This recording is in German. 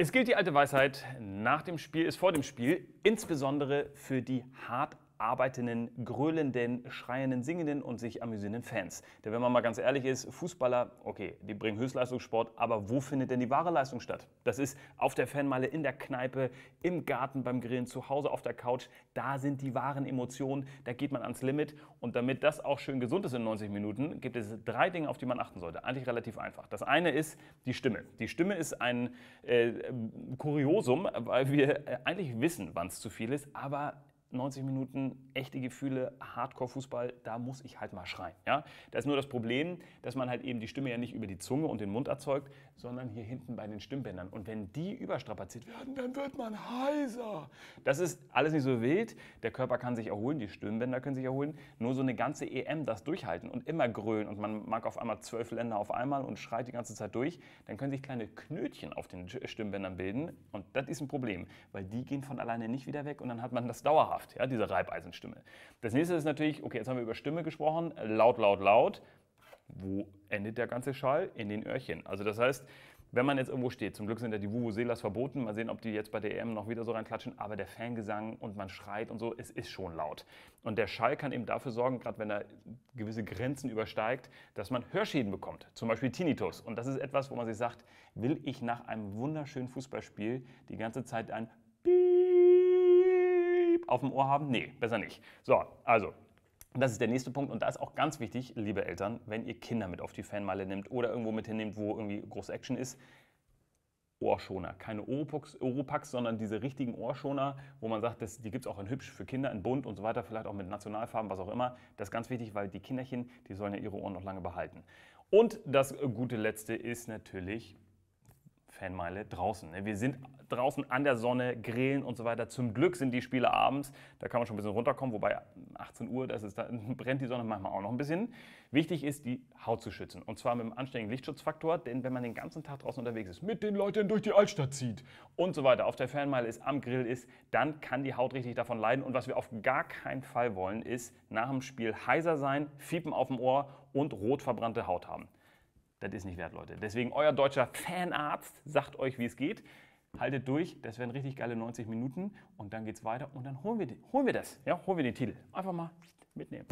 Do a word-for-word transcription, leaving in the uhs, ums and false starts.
Es gilt die alte Weisheit, nach dem Spiel ist vor dem Spiel, insbesondere für die hart arbeitenden, gröhlenden, schreienden, singenden und sich amüsierenden Fans. Denn wenn man mal ganz ehrlich ist, Fußballer, okay, die bringen Höchstleistungssport, aber wo findet denn die wahre Leistung statt? Das ist auf der Fanmeile, in der Kneipe, im Garten, beim Grillen, zu Hause auf der Couch. Da sind die wahren Emotionen, da geht man ans Limit. Und damit das auch schön gesund ist in neunzig Minuten, gibt es drei Dinge, auf die man achten sollte. Eigentlich relativ einfach. Das eine ist die Stimme. Die Stimme ist ein äh, Kuriosum, weil wir eigentlich wissen, wann es zu viel ist, aber neunzig Minuten, echte Gefühle, Hardcore-Fußball, da muss ich halt mal schreien. Ja? Da ist nur das Problem, dass man halt eben die Stimme ja nicht über die Zunge und den Mund erzeugt, sondern hier hinten bei den Stimmbändern. Und wenn die überstrapaziert werden, dann wird man heiser. Das ist alles nicht so wild. Der Körper kann sich erholen, die Stimmbänder können sich erholen. Nur so eine ganze E M das durchhalten und immer grölen und man mag auf einmal zwölf Länder auf einmal und schreit die ganze Zeit durch, dann können sich kleine Knötchen auf den Stimmbändern bilden. Und das ist ein Problem, weil die gehen von alleine nicht wieder weg und dann hat man das dauerhaft. Ja, diese Reibeisenstimme. Das nächste ist natürlich, okay, jetzt haben wir über Stimme gesprochen, laut, laut, laut. Wo endet der ganze Schall? In den Öhrchen. Also das heißt, wenn man jetzt irgendwo steht, zum Glück sind ja die Vuvuzelas verboten, mal sehen, ob die jetzt bei der E M noch wieder so reinklatschen, aber der Fangesang und man schreit und so, es ist schon laut. Und der Schall kann eben dafür sorgen, gerade wenn er gewisse Grenzen übersteigt, dass man Hörschäden bekommt, zum Beispiel Tinnitus. Und das ist etwas, wo man sich sagt, will ich nach einem wunderschönen Fußballspiel die ganze Zeit ein auf dem Ohr haben? Nee, besser nicht. So, also, das ist der nächste Punkt und da ist auch ganz wichtig, liebe Eltern, wenn ihr Kinder mit auf die Fanmeile nehmt oder irgendwo mit hinnehmt, wo irgendwie große Action ist, Ohrschoner. Keine Oropax, sondern diese richtigen Ohrschoner, wo man sagt, das, die gibt es auch in hübsch für Kinder, in bunt und so weiter, vielleicht auch mit Nationalfarben, was auch immer. Das ist ganz wichtig, weil die Kinderchen, die sollen ja ihre Ohren noch lange behalten. Und das gute Letzte ist natürlich Fanmeile draußen. Wir sind draußen an der Sonne, grillen und so weiter. Zum Glück sind die Spiele abends, da kann man schon ein bisschen runterkommen, wobei achtzehn Uhr, das ist, da brennt die Sonne manchmal auch noch ein bisschen. Wichtig ist, die Haut zu schützen und zwar mit einem anständigen Lichtschutzfaktor, denn wenn man den ganzen Tag draußen unterwegs ist, mit den Leuten durch die Altstadt zieht und so weiter, auf der Fanmeile ist, am Grill ist, dann kann die Haut richtig davon leiden und was wir auf gar keinen Fall wollen, ist nach dem Spiel heiser sein, Fiepen auf dem Ohr und rot verbrannte Haut haben. Das ist nicht wert, Leute. Deswegen, euer deutscher Fanarzt sagt euch, wie es geht. Haltet durch, das wären richtig geile neunzig Minuten und dann geht's weiter und dann holen wir, die, holen wir das, ja, holen wir den Titel. Einfach mal mitnehmen.